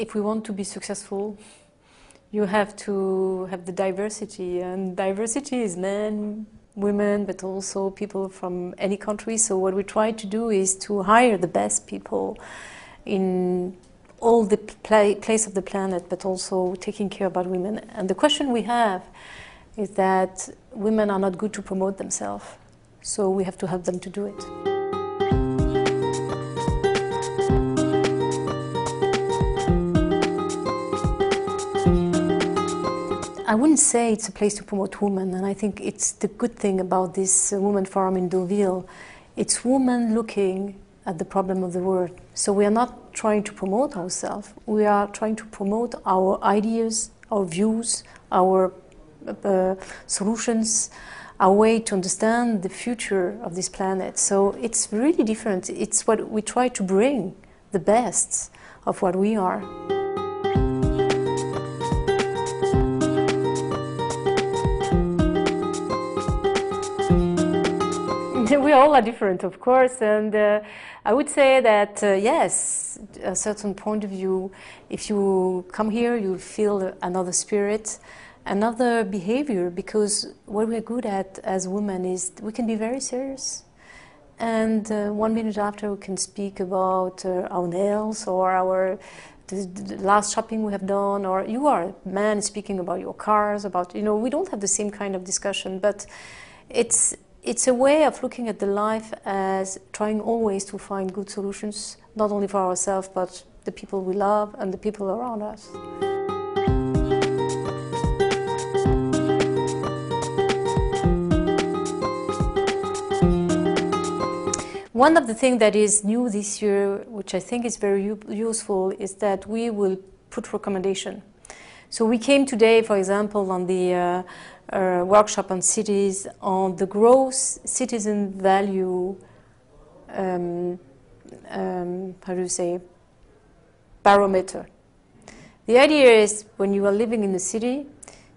if we want to be successful, you have to have the diversity, and diversity is men, women, but also people from any country. So what we try to do is to hire the best people in all the place of the planet, but also taking care about women. And the question we have is that women are not good to promote themselves, so we have to help them to do it. I wouldn't say it's a place to promote women, and I think it's the good thing about this Women's Forum in Deauville. It's women looking at the problem of the world. So we are not trying to promote ourselves, we are trying to promote our ideas, our views, our solutions, our way to understand the future of this planet. So it's really different. It's what we try to bring, the best of what we are. We all are different, of course, and I would say that, yes, a certain point of view, if you come here, you'll feel another spirit, another behavior, because what we're good at as women is we can be very serious. And 1 minute after, we can speak about our nails or our the last shopping we have done, or you are a man speaking about your cars, about, you know, we don't have the same kind of discussion, but it's a way of looking at the life as trying always to find good solutions, not only for ourselves, but the people we love and the people around us. One of the things that is new this year, which I think is very useful, is that we will put recommendations. So we came today, for example, on the workshop on cities, on the gross citizen value, how do you say, barometer. The idea is when you are living in the city,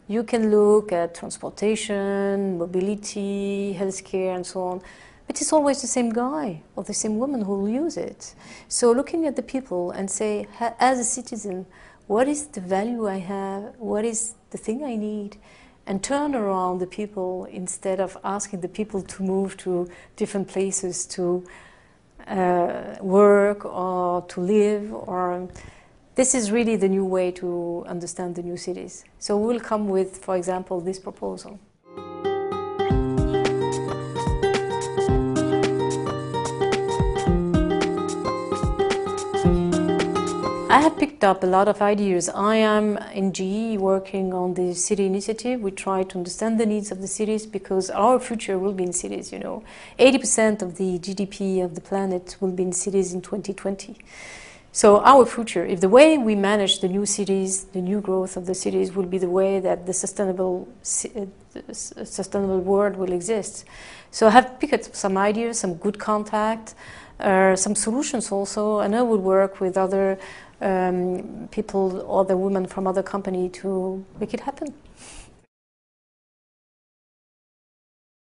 you can look at transportation, mobility, healthcare, and so on. But it's always the same guy or the same woman who will use it. So looking at the people and say, as a citizen, what is the value I have? What is the thing I need? And turn around the people instead of asking the people to move to different places to work or to live. Or this is really the new way to understand the new cities. So we'll come with, for example, this proposal. I have picked up a lot of ideas. I am in GE working on the city initiative. We try to understand the needs of the cities because our future will be in cities, you know. 80% of the GDP of the planet will be in cities in 2020. So our future, if the way we manage the new cities, the new growth of the cities will be the way that the sustainable world will exist. So I have picked up some ideas, some good contact, some solutions also, and I will work with other people, other women from other companies to make it happen.